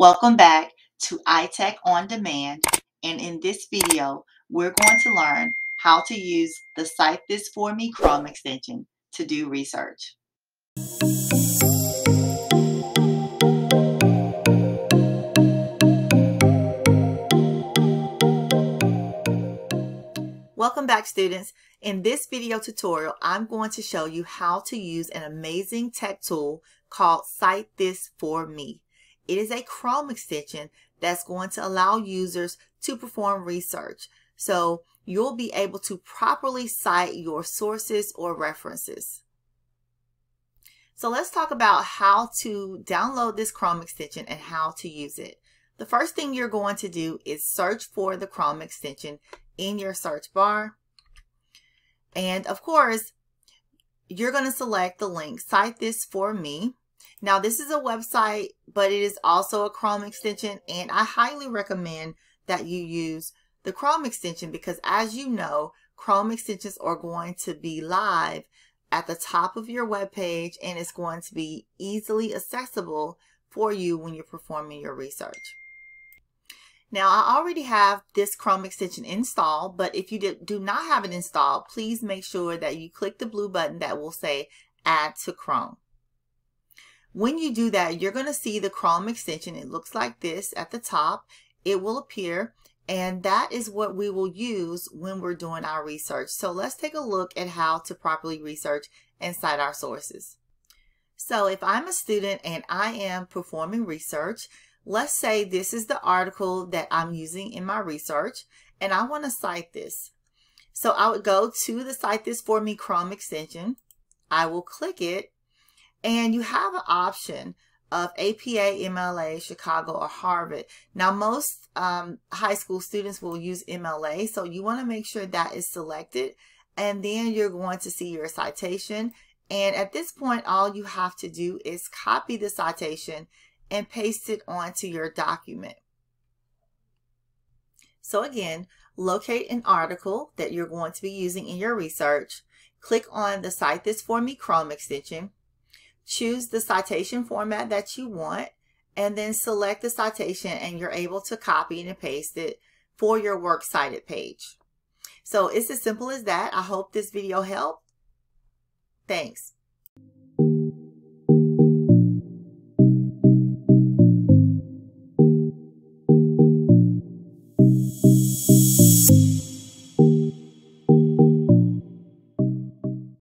Welcome back to iTech On Demand, and in this video, we're going to learn how to use the Cite This For Me Chrome extension to do research. Welcome back, students. In this video tutorial, I'm going to show you how to use an amazing tech tool called Cite This For Me. It is a Chrome extension that's going to allow users to perform research. So you'll be able to properly cite your sources or references. So let's talk about how to download this Chrome extension and how to use it. The first thing you're going to do is search for the Chrome extension in your search bar. And of course, you're going to select the link, Cite This For Me. Now, this is a website, but it is also a Chrome extension. And I highly recommend that you use the Chrome extension because, as you know, Chrome extensions are going to be live at the top of your web page, and it's going to be easily accessible for you when you're performing your research. Now, I already have this Chrome extension installed, but if you do not have it installed, please make sure that you click the blue button that will say Add to Chrome. When you do that, you're going to see the Chrome extension. It looks like this at the top. It will appear, and that is what we will use when we're doing our research. So let's take a look at how to properly research and cite our sources. So if I'm a student and I am performing research, let's say this is the article that I'm using in my research, and I want to cite this. So I would go to the Cite This For Me Chrome extension. I will click it, and you have an option of APA, MLA, Chicago, or Harvard. Now, most high school students will use MLA, so you want to make sure that is selected, and then you're going to see your citation. And at this point, all you have to do is copy the citation and paste it onto your document. So again, locate an article that you're going to be using in your research. Click on the Cite This For Me Chrome extension. Choose the citation format that you want, and then select the citation, and you're able to copy and paste it for your Works Cited page. So it's as simple as that. I hope this video helped. Thanks.